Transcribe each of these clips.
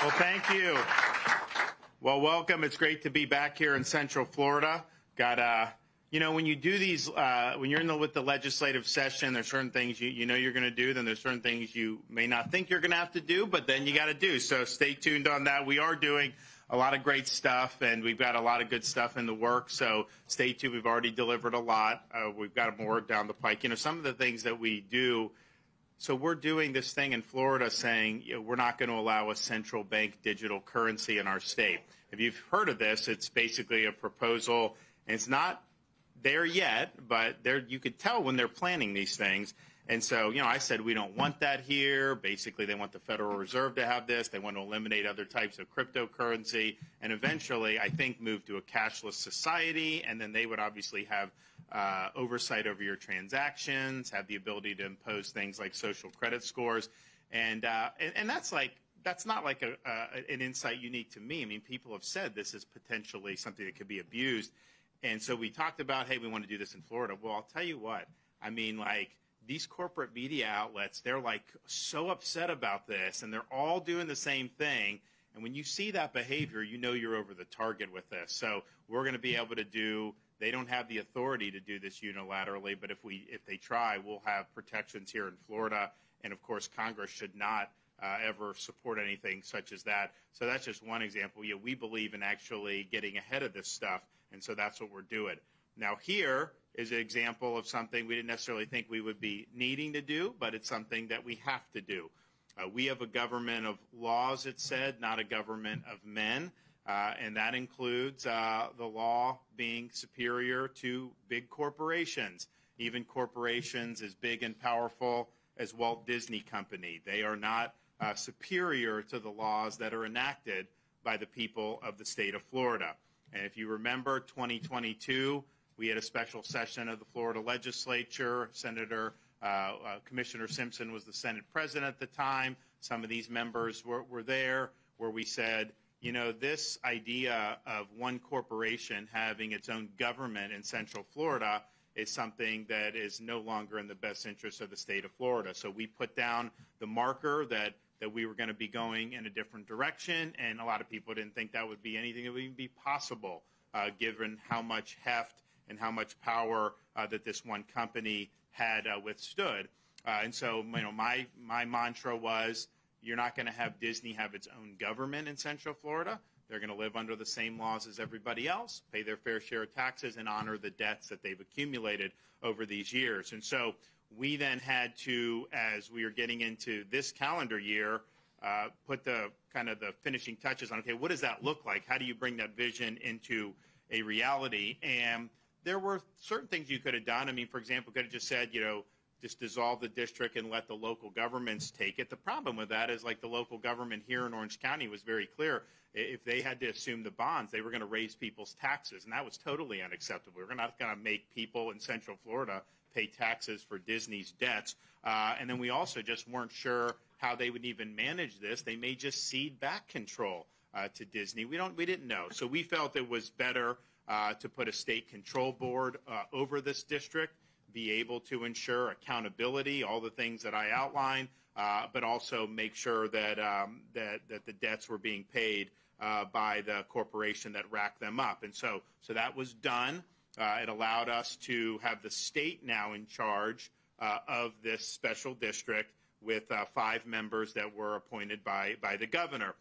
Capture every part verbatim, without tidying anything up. Well, thank you. Well, welcome. It's great to be back here in Central Florida. Got uh, you know, when you do these, uh, when you're in the with the legislative session, there's certain things you you know you're going to do. Then there's certain things you may not think you're going to have to do, but then you got to do. So stay tuned on that. We are doing a lot of great stuff, and we've got a lot of good stuff in the works, so stay tuned. We've already delivered a lot. Uh, we've got more down the pike. You know, some of the things that we do, so we're doing this thing in Florida saying, you know, we're not going to allow a central bank digital currency in our state. If you've heard of this, it's basically a proposal, and it's not there yet, but there you could tell when they're planning these things. And so, you know, I said we don't want that here. Basically, they want the Federal Reserve to have this. They want to eliminate other types of cryptocurrency and eventually, I think, move to a cashless society. And then they would obviously have uh, oversight over your transactions, have the ability to impose things like social credit scores. And uh, and, and that's like that's not like a, uh, an insight unique to me. I mean, people have said this is potentially something that could be abused. And so we talked about, hey, we want to do this in Florida. Well, I'll tell you what. I mean, like, these corporate media outlets, they're like so upset about this, and they're all doing the same thing. And when you see that behavior, you know you're over the target with this. So we're going to be able to do, they don't have the authority to do this unilaterally, but if we if they try, we'll have protections here in Florida. And, of course, Congress should not uh, ever support anything such as that. So that's just one example. Yeah, we believe in actually getting ahead of this stuff, and so that's what we're doing. Now here is an example of something we didn't necessarily think we would be needing to do, but it's something that we have to do. Uh, we have a government of laws, it said, not a government of men, uh, and that includes uh, the law being superior to big corporations, even corporations as big and powerful as Walt Disney Company. They are not uh, superior to the laws that are enacted by the people of the state of Florida. And if you remember twenty twenty-two, we had a special session of the Florida legislature. Senator, uh, uh, Commissioner Simpson was the Senate president at the time. Some of these members were, were there where we said, you know, this idea of one corporation having its own government in Central Florida is something that is no longer in the best interest of the state of Florida. So we put down the marker that, that we were going to be going in a different direction, and a lot of people didn't think that would be anything that would even be possible uh, given how much heft and how much power uh, that this one company had uh, withstood. Uh, and so, you know, my, my mantra was, you're not going to have Disney have its own government in Central Florida. They're going to live under the same laws as everybody else, pay their fair share of taxes, and honor the debts that they've accumulated over these years. And so we then had to, as we are getting into this calendar year, uh, put the kind of the finishing touches on, okay, what does that look like? How do you bring that vision into a reality? And there were certain things you could have done. I mean, for example, could have just said, you know, just dissolve the district and let the local governments take it. The problem with that is, like, the local government here in Orange County was very clear. If they had to assume the bonds, they were going to raise people's taxes, and that was totally unacceptable. We're not going to make people in Central Florida pay taxes for Disney's debts. Uh, and then we also just weren't sure how they would even manage this. They may just cede back control uh, to Disney. We don't, we didn't know. So we felt it was better Uh, to put a state control board uh, over this district, be able to ensure accountability, all the things that I outlined, uh, but also make sure that, um, that, that the debts were being paid uh, by the corporation that racked them up. And so, so that was done. Uh, it allowed us to have the state now in charge uh, of this special district with uh, five members that were appointed by, by the governor.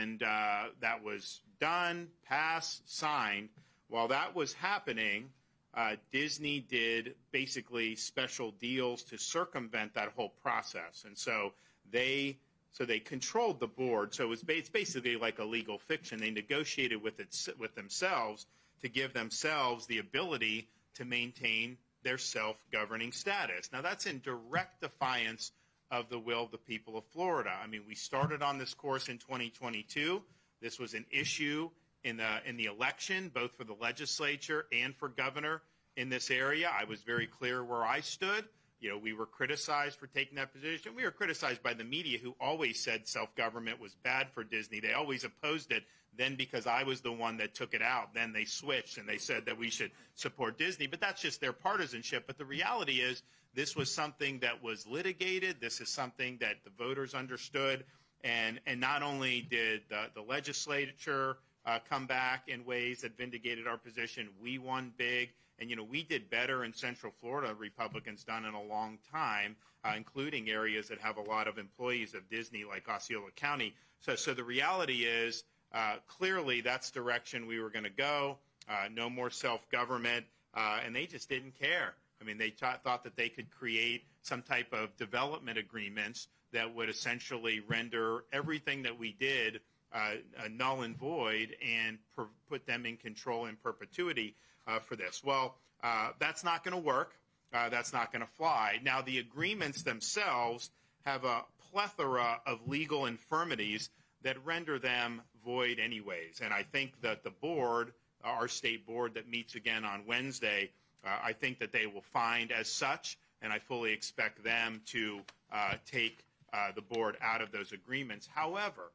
And uh, that was done, passed, signed. While that was happening, uh, Disney did basically special deals to circumvent that whole process. And so they so they controlled the board. So it was, it's basically like a legal fiction. They negotiated with it, with themselves to give themselves the ability to maintain their self-governing status. Now, that's in direct defiance of the will of the people of Florida. I mean, we started on this course in twenty twenty-two. This was an issue in the in the election, both for the legislature and for governor in this area. I was very clear where I stood. You know, we were criticized for taking that position. We were criticized by the media, who always said self-government was bad for Disney. They always opposed it. Then, because I was the one that took it out, then they switched and they said that we should support Disney. But that's just their partisanship. But the reality is, this was something that was litigated. This is something that the voters understood. And, and not only did the, the legislature uh, come back in ways that vindicated our position, we won big. And, you know, we did better in Central Florida, Republicans done in a long time, uh, including areas that have a lot of employees of Disney, like Osceola County. So, so the reality is, uh, clearly that's the direction we were going to go. Uh, no more self-government. Uh, and they just didn't care. I mean, they t- thought that they could create some type of development agreements that would essentially render everything that we did uh, null and void and per- put them in control in perpetuity uh, for this. Well, uh, that's not going to work. Uh, that's not going to fly. Now, the agreements themselves have a plethora of legal infirmities that render them void anyways. And I think that the board, our state board that meets again on Wednesday, uh, I think that they will find as such, and I fully expect them to uh, take uh, the board out of those agreements. However,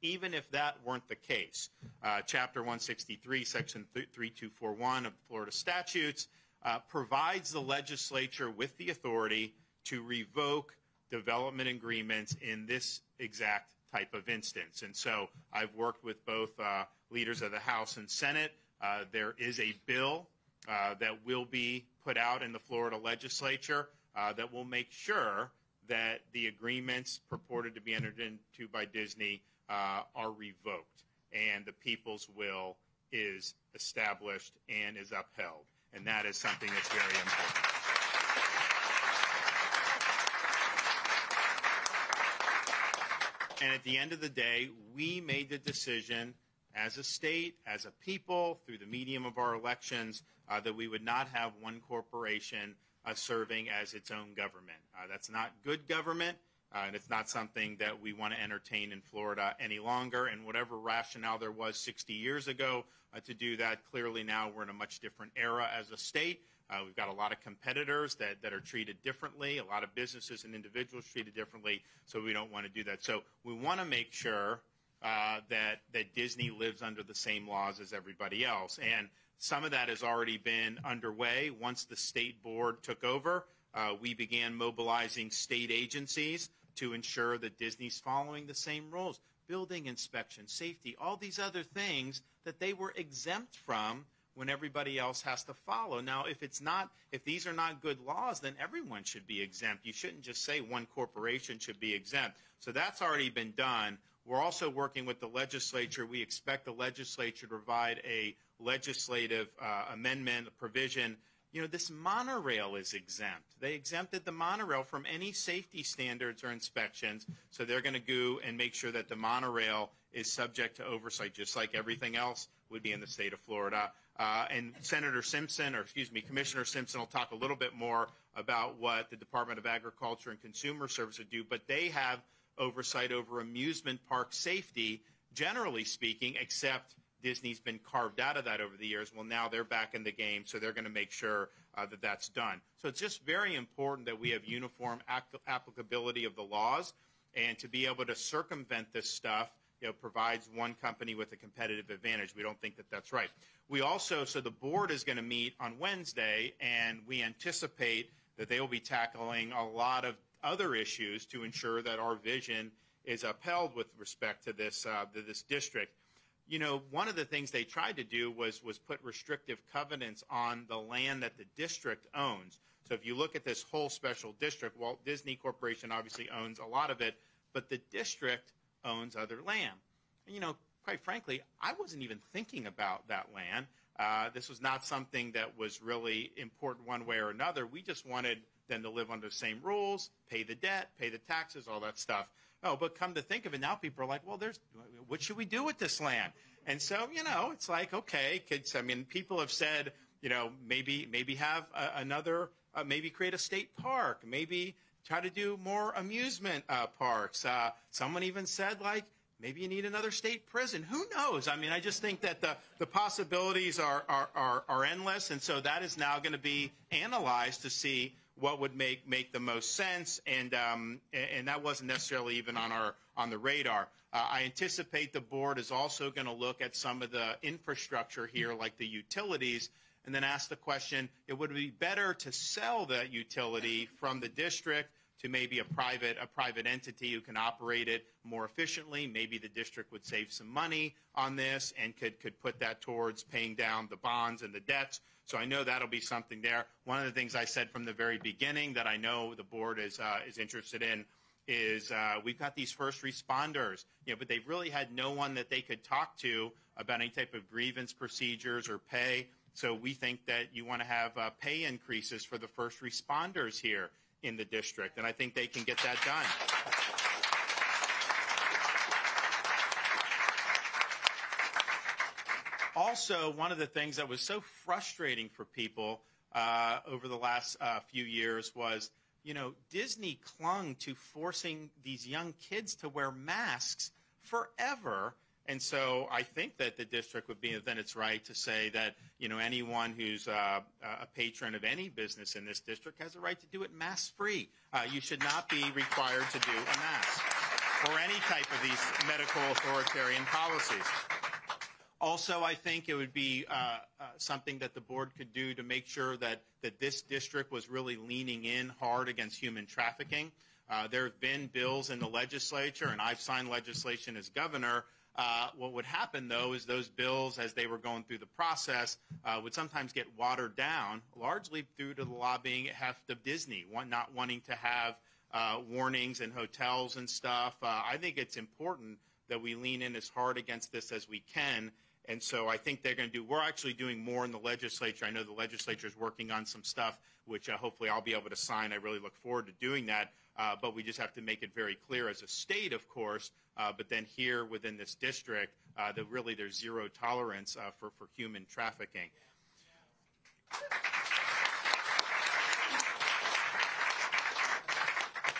even if that weren't the case, uh, Chapter one sixty-three, Section thirty-two forty-one of the Florida statutes uh, provides the legislature with the authority to revoke development agreements in this exact type of instance. And so I've worked with both uh, leaders of the House and Senate. Uh, there is a bill uh, that will be put out in the Florida legislature uh, that will make sure that the agreements purported to be entered into by Disney uh, are revoked and the people's will is established and is upheld. And that is something that's very important. And at the end of the day, we made the decision as a state, as a people, through the medium of our elections, uh, that we would not have one corporation uh, serving as its own government. Uh, that's not good government, uh, and it's not something that we want to entertain in Florida any longer. And whatever rationale there was sixty years ago uh, to do that, clearly now we're in a much different era as a state. Uh, we've got a lot of competitors that, that are treated differently, a lot of businesses and individuals treated differently, so we don't want to do that. So we want to make sure uh, that, that Disney lives under the same laws as everybody else. And some of that has already been underway. Once the state board took over, uh, we began mobilizing state agencies to ensure that Disney's following the same rules, building inspection, safety, all these other things that they were exempt from when everybody else has to follow. Now, if it's not, if these are not good laws, then everyone should be exempt. You shouldn't just say one corporation should be exempt. So that's already been done. We're also working with the legislature. We expect the legislature to provide a legislative uh, amendment, a provision. You know, this monorail is exempt. They exempted the monorail from any safety standards or inspections, so they're going to go and make sure that the monorail is subject to oversight, just like everything else would be in the state of Florida. Uh, and Senator Simpson, or excuse me, Commissioner Simpson will talk a little bit more about what the Department of Agriculture and Consumer Services do, but they have oversight over amusement park safety, generally speaking, except Disney's been carved out of that over the years. Well, now they're back in the game, so they're going to make sure uh, that that's done. So it's just very important that we have uniform ac- applicability of the laws, and to be able to circumvent this stuff, you know, provides one company with a competitive advantage. We don't think that that's right. We also, so the board is going to meet on Wednesday, and we anticipate that they will be tackling a lot of other issues to ensure that our vision is upheld with respect to this uh, to this district. You know, one of the things they tried to do was was put restrictive covenants on the land that the district owns. So if you look at this whole special district, Walt Disney Corporation obviously owns a lot of it, but the district owns other land. And, you know, quite frankly, I wasn't even thinking about that land. Uh, this was not something that was really important one way or another. We just wanted them to live under the same rules, pay the debt, pay the taxes, all that stuff. Oh, but come to think of it, now people are like, well, there's, what should we do with this land? And so, you know, it's like, okay, kids, I mean, people have said, you know, maybe maybe have a, another, uh, maybe create a state park, maybe try to do more amusement uh, parks. Uh, someone even said, like, maybe you need another state prison. Who knows? I mean, I just think that the, the possibilities are, are, are, are endless, and so that is now going to be analyzed to see what would make, make the most sense, and um, and that wasn't necessarily even on our on the radar. Uh, I anticipate the board is also going to look at some of the infrastructure here, like the utilities, and then ask the question, it would be better to sell that utility from the district to maybe a private, a private entity who can operate it more efficiently. Maybe the district would save some money on this and could, could put that towards paying down the bonds and the debts. So I know that'll be something there. One of the things I said from the very beginning that I know the board is, uh, is interested in is uh, we've got these first responders, you know, but they've really had no one that they could talk to about any type of grievance procedures or pay. So we think that you want to have uh, pay increases for the first responders here in the district, and I think they can get that done. Also, one of the things that was so frustrating for people uh, over the last uh, few years was, you know, Disney clung to forcing these young kids to wear masks forever. And so I think that the district would be within its right to say that, you know, anyone who's uh, a patron of any business in this district has a right to do it mask-free. Uh, you should not be required to do a mask or any type of these medical authoritarian policies. Also, I think it would be uh, uh, something that the board could do to make sure that, that this district was really leaning in hard against human trafficking. Uh, there have been bills in the legislature, and I've signed legislation as governor. Uh, what would happen, though, is those bills, as they were going through the process, uh, would sometimes get watered down, largely due to the lobbying heft of Disney, one, not wanting to have uh, warnings in hotels and stuff. Uh, I think it's important that we lean in as hard against this as we can. And so I think they're going to do, we're actually doing more in the legislature. I know the legislature is working on some stuff, which uh, hopefully I'll be able to sign. I really look forward to doing that. Uh, but we just have to make it very clear as a state, of course, uh, but then here within this district, uh, that really there's zero tolerance uh, for, for human trafficking.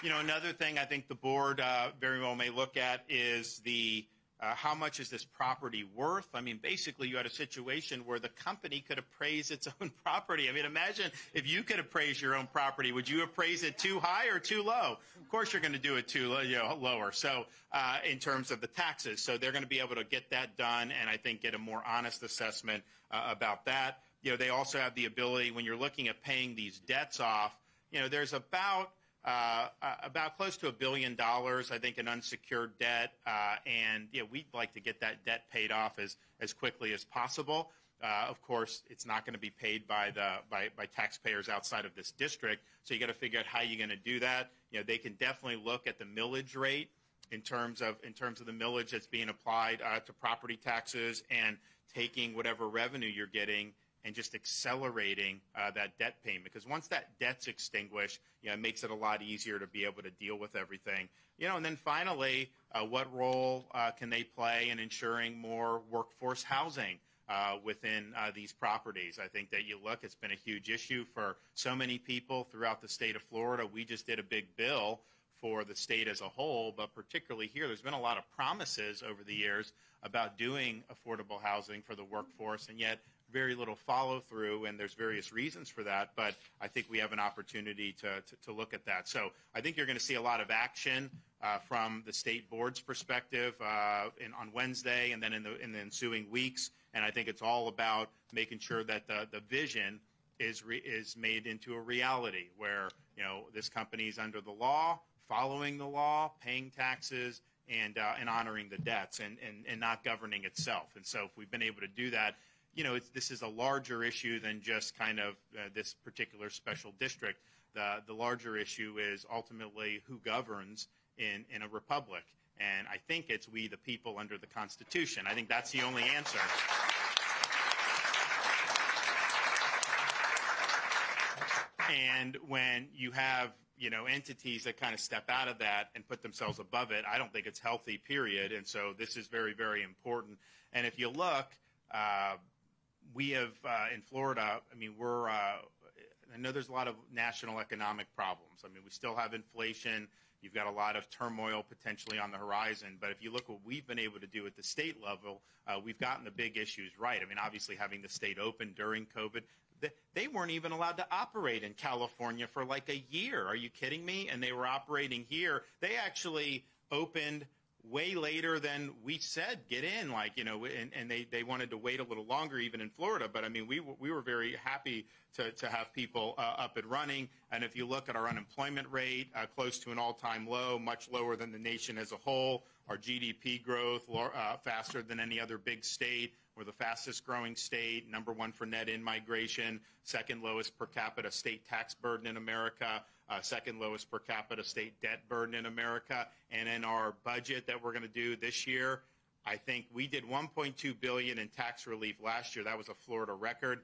You know, another thing I think the board uh, very well may look at is the Uh, how much is this property worth? I mean, basically, you had a situation where the company could appraise its own property. I mean, imagine if you could appraise your own property. Would you appraise it too high or too low? Of course, you're going to do it too low, you know, lower. So uh, in terms of the taxes, so they're going to be able to get that done and I think get a more honest assessment uh, about that. You know, they also have the ability when you're looking at paying these debts off, you know, there's about Uh, about close to a billion dollars, I think, in unsecured debt, uh, and you know, we'd like to get that debt paid off as, as quickly as possible. Uh, of course, it's not going to be paid by, the, by, by taxpayers outside of this district, so you got to figure out how you're going to do that. You know, they can definitely look at the millage rate in terms of, in terms of the millage that's being applied uh, to property taxes and taking whatever revenue you're getting and just accelerating uh, that debt payment. Because once that debt's extinguished, you know, it makes it a lot easier to be able to deal with everything. You know, and then finally, uh, what role uh, can they play in ensuring more workforce housing uh, within uh, these properties? I think that you look, it's been a huge issue for so many people throughout the state of Florida. We just did a big bill for the state as a whole, but particularly here, there's been a lot of promises over the years about doing affordable housing for the workforce, and yet very little follow-through, and there's various reasons for that, but I think we have an opportunity to, to, to look at that. So I think you're going to see a lot of action uh, from the state board's perspective uh, in, on Wednesday and then in the, in the ensuing weeks, and I think it's all about making sure that the, the vision is, re, is made into a reality where, you know, this company is under the law, following the law, paying taxes, and, uh, and honoring the debts and, and, and not governing itself. And so if we've been able to do that, you know, it's, this is a larger issue than just kind of uh, this particular special district. The, the larger issue is ultimately who governs in, in a republic. And I think it's we, the people, under the Constitution. I think that's the only answer. And when you have, you know, entities that kind of step out of that and put themselves above it, I don't think it's healthy, period. And so this is very, very important. And if you look, uh, we have, uh, in Florida, I mean, we're, uh, I know there's a lot of national economic problems. I mean, we still have inflation. You've got a lot of turmoil potentially on the horizon. But if you look what we've been able to do at the state level, uh, we've gotten the big issues right. I mean, obviously having the state open during COVID, they, they weren't even allowed to operate in California for like a year. Are you kidding me? And they were operating here. They actually opened way later than we said get in, like, you know, and, and they, they wanted to wait a little longer even in Florida. But, I mean, we, we were very happy to, to have people uh, up and running. And if you look at our unemployment rate, uh, close to an all-time low, much lower than the nation as a whole, our G D P growth uh, faster than any other big state. We're the fastest growing state, number one for net in-migration, second lowest per capita state tax burden in America, uh, second lowest per capita state debt burden in America. And in our budget that we're going to do this year, I think we did one point two billion dollars in tax relief last year. That was a Florida record.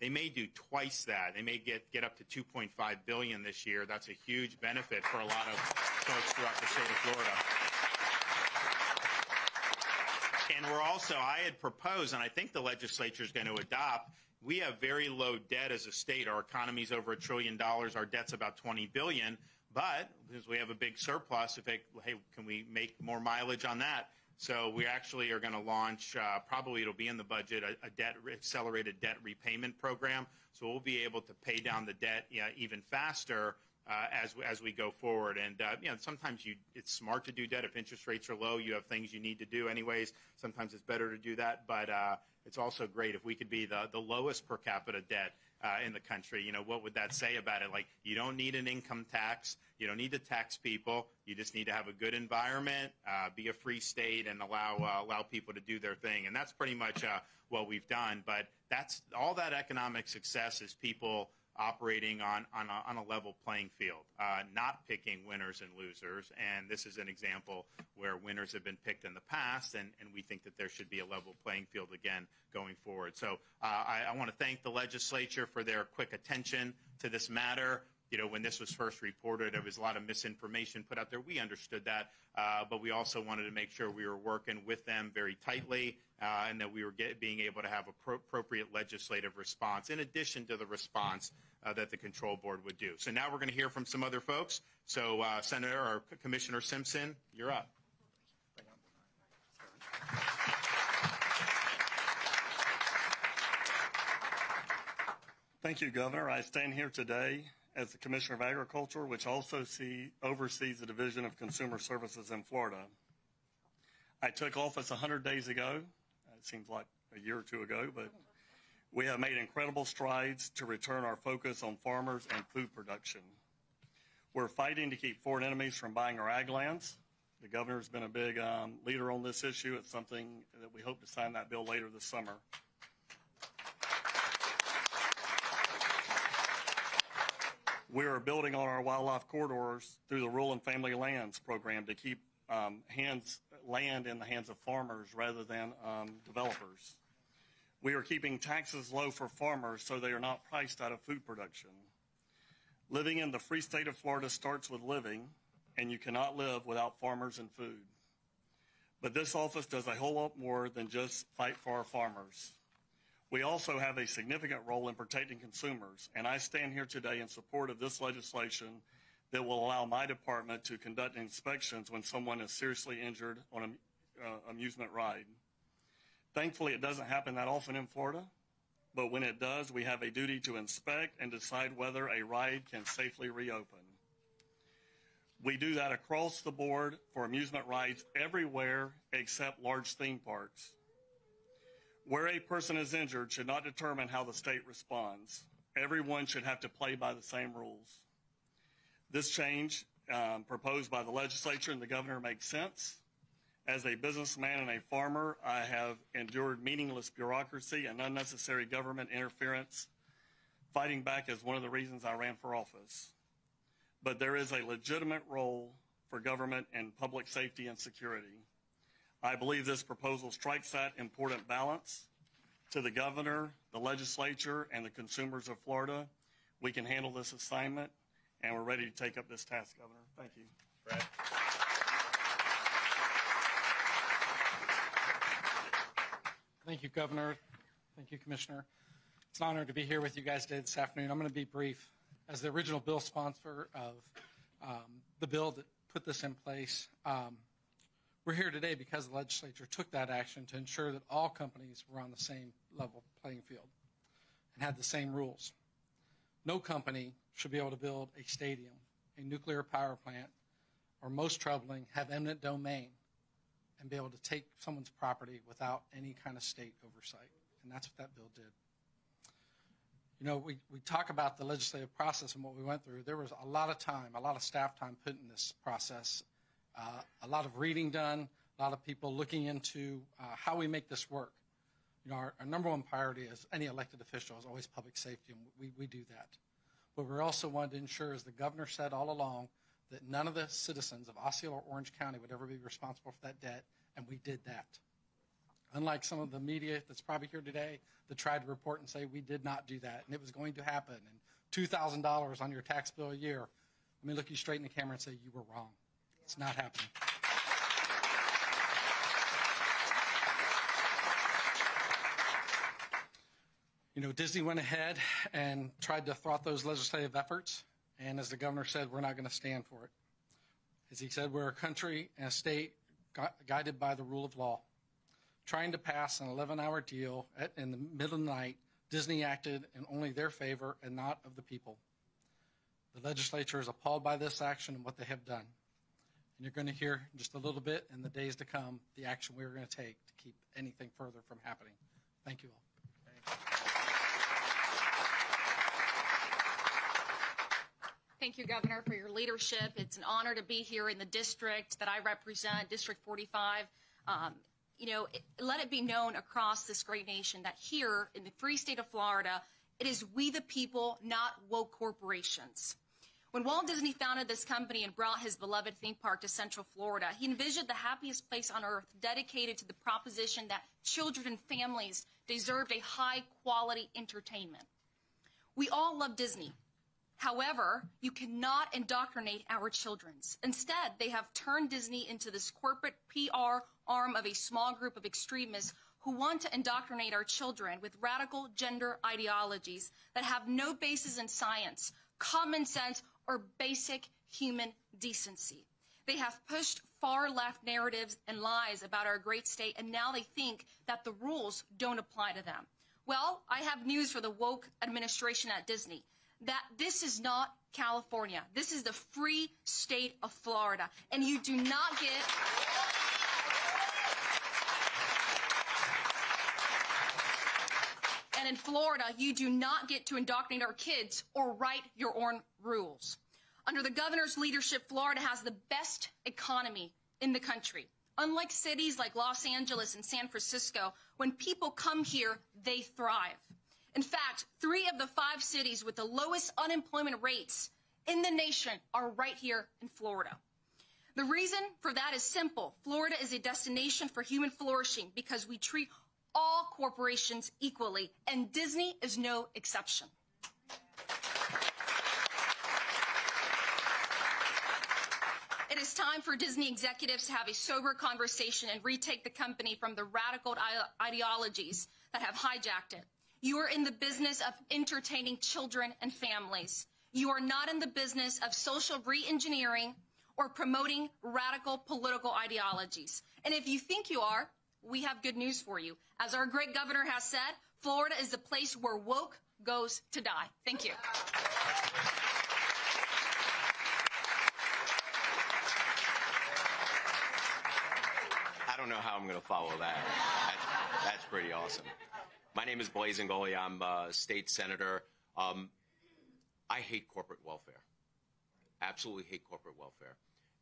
They may do twice that. They may get, get up to two point five billion dollars this year. That's a huge benefit for a lot of folks throughout the state of Florida. And we're also, I had proposed, and I think the legislature is going to adopt, we have very low debt as a state. Our economy is over a trillion dollars. Our debt's about twenty billion dollars. But because we have a big surplus, if they, hey, can we make more mileage on that? So we actually are going to launch, uh, probably it'll be in the budget, a, a debt accelerated debt repayment program. So we'll be able to pay down the debt yeah, even faster Uh, as, as we go forward. And, uh, you know, sometimes you, it's smart to do debt. If interest rates are low, you have things you need to do anyways. Sometimes it's better to do that. But uh, it's also great if we could be the, the lowest per capita debt uh, in the country. You know, what would that say about it? Like, you don't need an income tax. You don't need to tax people. You just need to have a good environment, uh, be a free state, and allow, uh, allow people to do their thing. And that's pretty much uh, what we've done. But that's all that economic success is people operating on, on, a, on a level playing field, uh, not picking winners and losers. And this is an example where winners have been picked in the past, and, and we think that there should be a level playing field again going forward. So uh, I, I want to thank the legislature for their quick attention to this matter. You know, when this was first reported, there was a lot of misinformation put out there. We understood that, uh, but we also wanted to make sure we were working with them very tightly uh, and that we were get, being able to have a pro appropriate legislative response in addition to the response uh, that the control board would do. So now we're going to hear from some other folks. So, uh, Senator or Commissioner Simpson, you're up. Thank you, Governor. I stand here today as the Commissioner of Agriculture, which also see, oversees the Division of Consumer Services in Florida. I took office one hundred days ago. It seems like a year or two ago, but we have made incredible strides to return our focus on farmers and food production. We're fighting to keep foreign enemies from buying our ag lands. The Governor's been a big um, leader on this issue. It's something that we hope to sign that bill later this summer. We are building on our wildlife corridors through the Rural and Family Lands program to keep um, hands, land in the hands of farmers rather than um, developers. We are keeping taxes low for farmers so they are not priced out of food production. Living in the free state of Florida starts with living, and you cannot live without farmers and food. But this office does a whole lot more than just fight for our farmers. We also have a significant role in protecting consumers, and I stand here today in support of this legislation that will allow my department to conduct inspections when someone is seriously injured on an uh, amusement ride. Thankfully, it doesn't happen that often in Florida, but when it does, we have a duty to inspect and decide whether a ride can safely reopen. We do that across the board for amusement rides everywhere except large theme parks. Where a person is injured should not determine how the state responds. Everyone should have to play by the same rules. This change um, proposed by the legislature and the governor makes sense. As a businessman and a farmer, I have endured meaningless bureaucracy and unnecessary government interference. Fighting back is one of the reasons I ran for office. But there is a legitimate role for government and public safety and security. I believe this proposal strikes that important balance. To the governor, the legislature, and the consumers of Florida, we can handle this assignment, and we're ready to take up this task, Governor. Thank you. Brad. Thank you, Governor. Thank you, Commissioner. It's an honor to be here with you guys today this afternoon. I'm going to be brief. As the original bill sponsor of um, the bill that put this in place, um, we're here today because the legislature took that action to ensure that all companies were on the same level playing field and had the same rules. No company should be able to build a stadium, a nuclear power plant, or most troubling, have eminent domain and be able to take someone's property without any kind of state oversight. And that's what that bill did. You know, we, we talk about the legislative process and what we went through. There was a lot of time, a lot of staff time put in this process, uh, a lot of reading done, a lot of people looking into uh, how we make this work. You know, our, our number one priority as any elected official is always public safety, and we, we do that. What we also wanted to ensure, as the governor said all along, that none of the citizens of Osceola or Orange County would ever be responsible for that debt, and we did that. Unlike some of the media that's probably here today that tried to report and say we did not do that and it was going to happen and two thousand dollars on your tax bill a year, let me look you straight in the camera and say you were wrong. Yeah. It's not happening. You know, Disney went ahead and tried to thwart those legislative efforts, and as the governor said, we're not going to stand for it. As he said, we're a country and a state gu- guided by the rule of law. Trying to pass an eleven hour deal at, in the middle of the night, Disney acted in only their favor and not of the people. The legislature is appalled by this action and what they have done. And you're going to hear just a little bit in the days to come the action we're going to take to keep anything further from happening. Thank you all. Thank you, Governor, for your leadership. It's an honor to be here in the district that I represent, District forty-five. Um, You know, let it be known across this great nation that here in the free state of Florida, it is we the people, not woke corporations. When Walt Disney founded this company and brought his beloved theme park to Central Florida, he envisioned the happiest place on earth dedicated to the proposition that children and families deserved a high-quality entertainment. We all love Disney. However, you cannot indoctrinate our children. Instead, they have turned Disney into this corporate P R arm of a small group of extremists who want to indoctrinate our children with radical gender ideologies that have no basis in science, common sense, or basic human decency. They have pushed far-left narratives and lies about our great state, and now they think that the rules don't apply to them. Well, I have news for the woke administration at Disney. That this is not California. This is the free state of Florida. And you do not get... And in Florida, you do not get to indoctrinate our kids or write your own rules. Under the governor's leadership, Florida has the best economy in the country. Unlike cities like Los Angeles and San Francisco, when people come here, they thrive. In fact, three of the five cities with the lowest unemployment rates in the nation are right here in Florida. The reason for that is simple. Florida is a destination for human flourishing because we treat all corporations equally, and Disney is no exception. It is time for Disney executives to have a sober conversation and retake the company from the radical ideologies that have hijacked it. You are in the business of entertaining children and families. You are not in the business of social reengineering or promoting radical political ideologies. And if you think you are, we have good news for you. As our great governor has said, Florida is the place where woke goes to die. Thank you. I don't know how I'm going to follow that. That's, that's pretty awesome. My name is Blaze Ngoli. I'm a state senator. Um, I hate corporate welfare. Absolutely hate corporate welfare.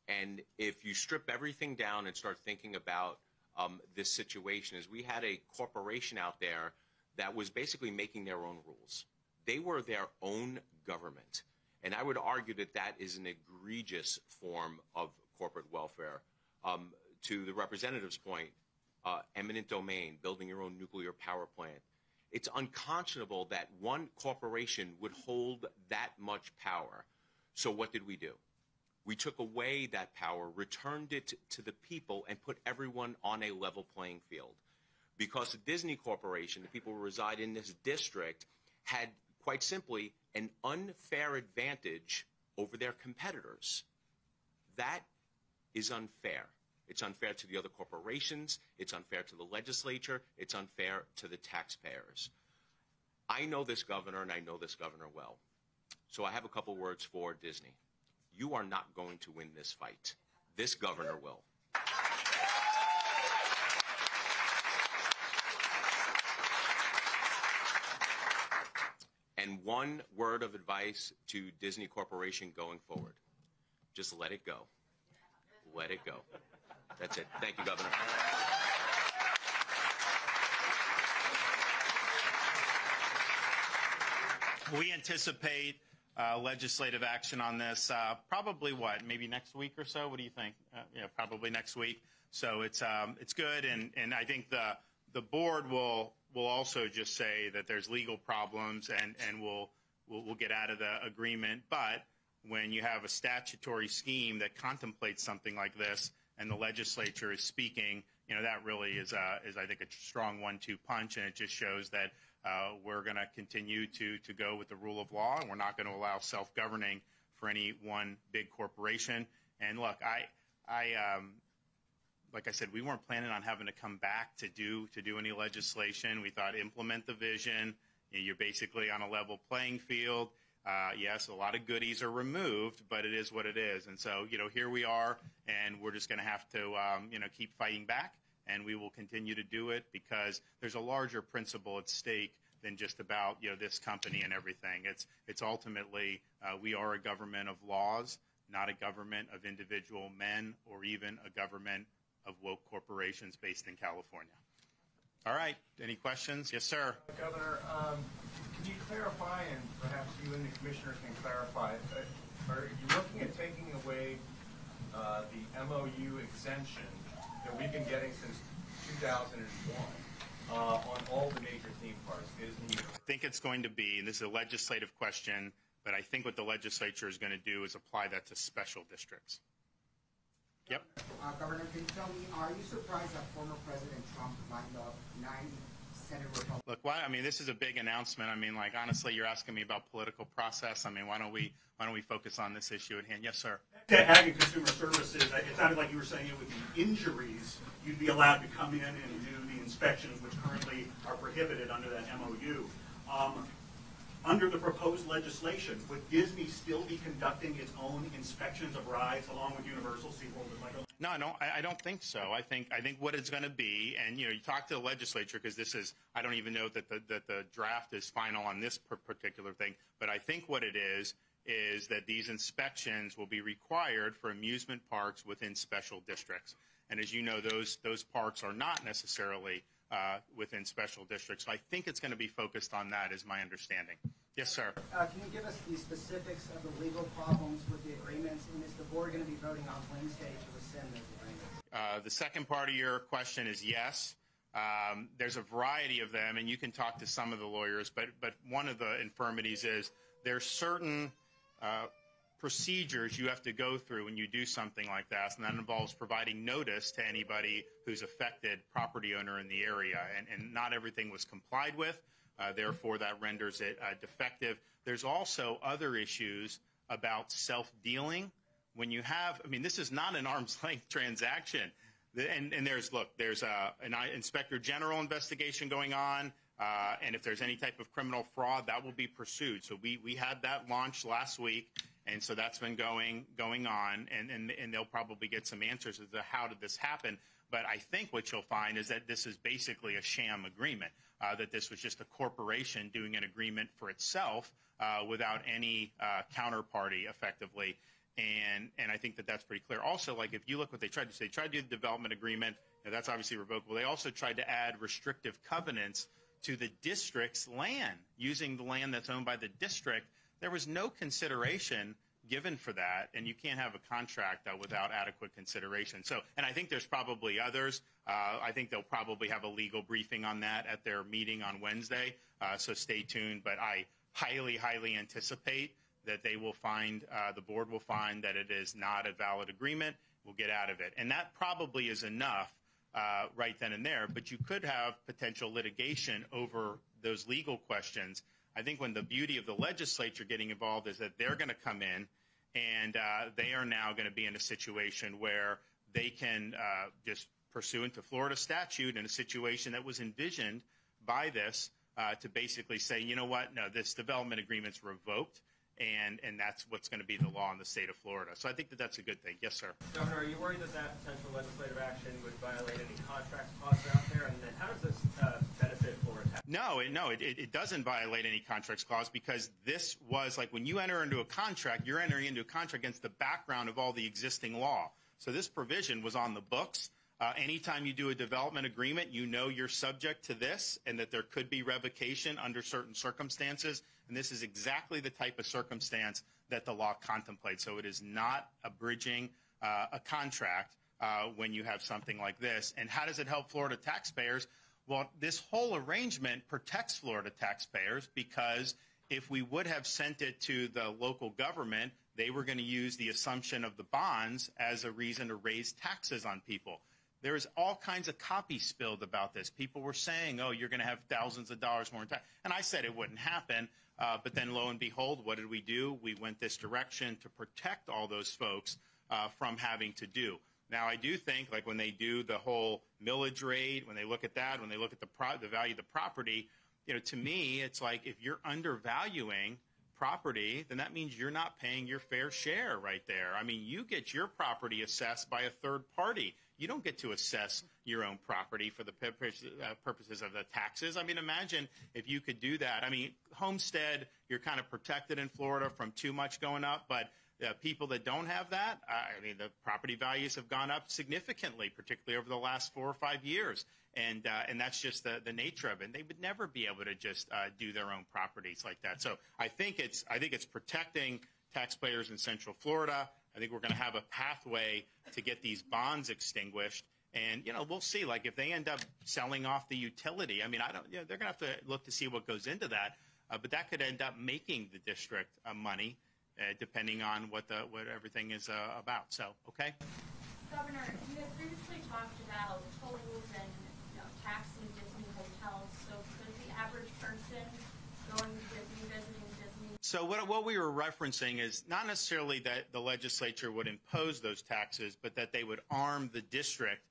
And if you strip everything down and start thinking about um, this situation, is we had a corporation out there that was basically making their own rules. They were their own government. And I would argue that that is an egregious form of corporate welfare. Um, to the representative's point, Uh, eminent domain, building your own nuclear power plant. It's unconscionable that one corporation would hold that much power. So what did we do? We took away that power, returned it to the people, and put everyone on a level playing field. Because the Disney Corporation, the people who reside in this district, had quite simply an unfair advantage over their competitors. That is unfair. It's unfair to the other corporations. It's unfair to the legislature. It's unfair to the taxpayers. I know this governor, and I know this governor well. So I have a couple words for Disney. You are not going to win this fight. This governor will. And one word of advice to Disney Corporation going forward. Just let it go. Let it go. That's it. Thank you, Governor. We anticipate uh, legislative action on this uh, probably, what, maybe next week or so? What do you think? Uh, yeah, probably next week. So it's um, it's good, and, and I think the the board will will also just say that there's legal problems, and, and we'll, we'll, we'll get out of the agreement. But when you have a statutory scheme that contemplates something like this and the legislature is speaking, you know, that really is, uh, is I think, a strong one two punch, and it just shows that Uh, we're going to continue to to go with the rule of law, and we're not going to allow self-governing for any one big corporation. And look, I, I, um, like I said, we weren't planning on having to come back to do to do any legislation. We thought implement the vision. You know, you're basically on a level playing field. Uh, yes, a lot of goodies are removed, but it is what it is. And so, you know, here we are, and we're just going to have to, um, you know, keep fighting back. And we will continue to do it because there's a larger principle at stake than just about, you know, this company and everything. It's it's ultimately uh, we are a government of laws, not a government of individual men or even a government of woke corporations based in California. All right. Any questions? Yes, sir. Governor, um, can you clarify, and perhaps you and the commissioner can clarify, are you looking at taking away uh, the M O U exemption that we've been getting since two thousand one uh, on all the major theme parks? Disney. I think it's going to be, and this is a legislative question, but I think what the legislature is going to do is apply that to special districts. Yep. Uh, Governor, can you tell me, are you surprised that former President Trump lined up ninety Senate Republicans? Look, why, I mean, this is a big announcement. I mean, like, honestly, you're asking me about political process. I mean, why don't we, why don't we focus on this issue at hand? Yes, sir. To Ag and Consumer Services, it sounded like you were saying it with the injuries, you'd be allowed to come in and do the inspections, which currently are prohibited under that M O U. Um, under the proposed legislation, would Disney still be conducting its own inspections of rides along with Universal, SeaWorld, and Legoland? No, I don't, I don't think so. I think I think what it's going to be, and you know, you talk to the legislature because this is, I don't even know that the, that the draft is final on this particular thing, but I think what it is is that these inspections will be required for amusement parks within special districts. And as you know, those those parks are not necessarily uh, within special districts. So I think it's going to be focused on that, is my understanding. Yes, sir. Uh, can you give us the specifics of the legal problems with the agreements? And is the board going to be voting on Wednesday to rescind those agreements? Uh, the second part of your question is yes. Um, there's a variety of them, and you can talk to some of the lawyers, but, but one of the infirmities is there's certain Uh, procedures you have to go through when you do something like that, and that involves providing notice to anybody who's affected, property owner in the area, and, and not everything was complied with, uh, therefore that renders it uh, defective. There's also other issues about self-dealing. When you have, I mean, this is not an arm's length transaction, and, and there's, look, there's a, an Inspector General investigation going on. Uh, and if there's any type of criminal fraud, that will be pursued. So we, we had that launch last week, and so that's been going going on, and, and, and they'll probably get some answers as to how did this happen. But I think what you'll find is that this is basically a sham agreement, uh, that this was just a corporation doing an agreement for itself uh, without any uh, counterparty effectively. And, and I think that that's pretty clear. Also, like, if you look what they tried to say, they tried to do the development agreement. Now, that's obviously revocable. They also tried to add restrictive covenants to the district's land, using the land that's owned by the district. There was no consideration given for that, and you can't have a contract uh, without adequate consideration. So, and I think there's probably others. Uh, I think they'll probably have a legal briefing on that at their meeting on Wednesday, uh, so stay tuned. But I highly, highly anticipate that they will find, uh, the board will find that it is not a valid agreement. We'll get out of it. And that probably is enough Uh, right then and there, but you could have potential litigation over those legal questions. I think when the beauty of the legislature getting involved is that they're going to come in, and uh, they are now going to be in a situation where they can uh, just, pursuant to Florida statute, in a situation that was envisioned by this, uh, to basically say, you know what, no, this development agreement's revoked. And, and that's what's going to be the law in the state of Florida. So I think that that's a good thing. Yes, sir. Governor, are you worried that that potential legislative action would violate any contracts out there? And then how does this uh, benefit Florida? No, it, no, it, it doesn't violate any contracts clause, because this was like when you enter into a contract, you're entering into a contract against the background of all the existing law. So this provision was on the books. Uh, anytime you do a development agreement, you know you're subject to this and that there could be revocation under certain circumstances. And this is exactly the type of circumstance that the law contemplates. So it is not abridging uh, a contract uh, when you have something like this. And how does it help Florida taxpayers? Well, this whole arrangement protects Florida taxpayers, because if we would have sent it to the local government, they were going to use the assumption of the bonds as a reason to raise taxes on people. There is all kinds of copy spilled about this. People were saying, oh, you're going to have thousands of dollars more in tax. And I said it wouldn't happen. Uh, but then, lo and behold, what did we do? We went this direction to protect all those folks uh, from having to do. Now, I do think, like, when they do the whole millage rate, when they look at that, when they look at the, pro the value of the property, you know, to me, it's like if you're undervaluing property, then that means you're not paying your fair share right there. I mean, you get your property assessed by a third party. You don't get to assess your own property for the purposes of the taxes. I mean, imagine if you could do that. I mean, homestead, you're kind of protected in Florida from too much going up, but uh, people that don't have that, I mean, the property values have gone up significantly, particularly over the last four or five years, and uh, and that's just the, the nature of it. And they would never be able to just uh, do their own properties like that. So I think it's I think it's protecting taxpayers in Central Florida. I think we're going to have a pathway to get these bonds extinguished. And, you know, we'll see. Like, if they end up selling off the utility, I mean, I don't, you know, they're going to have to look to see what goes into that. Uh, but that could end up making the district uh, money, uh, depending on what the what everything is uh, about. So, okay. Governor, you had previously talked about tolls and, you know, taxing Disney hotels. So could the average person going to Disney, visiting Disney? So what, what we were referencing is not necessarily that the legislature would impose those taxes, but that they would arm the district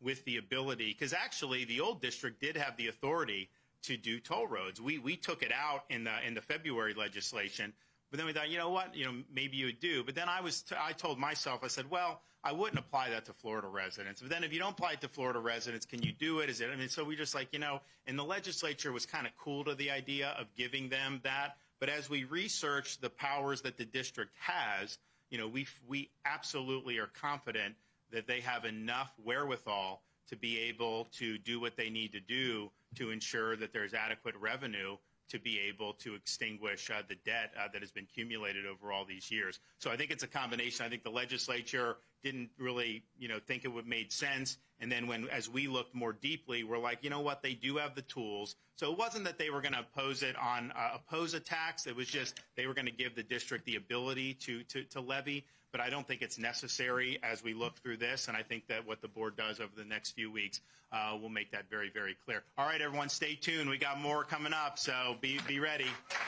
with the ability, because actually the old district did have the authority to do toll roads. We, we took it out in the, in the February legislation, but then we thought, you know what, you know, maybe you would do. But then I, was t I told myself, I said, well, I wouldn't apply that to Florida residents. But then if you don't apply it to Florida residents, can you do it? Is it? I mean, so we just like, you know, and the legislature was kind of cool to the idea of giving them that. But as we research the powers that the district has, you know, we, we absolutely are confident that they have enough wherewithal to be able to do what they need to do to ensure that there's adequate revenue to be able to extinguish uh, the debt uh, that has been accumulated over all these years. So I think it's a combination. I think the legislature didn't really, you know, think it would made sense. And then when, as we looked more deeply, we're like, you know what, they do have the tools. So it wasn't that they were going to oppose it on uh, oppose a tax. It was just they were going to give the district the ability to, to, to levy. But I don't think it's necessary as we look through this. And I think that what the board does over the next few weeks uh, will make that very, very clear. All right, everyone, stay tuned. We got more coming up, so be, be ready.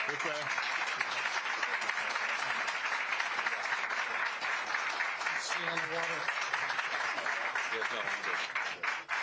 With, uh, see you on the water.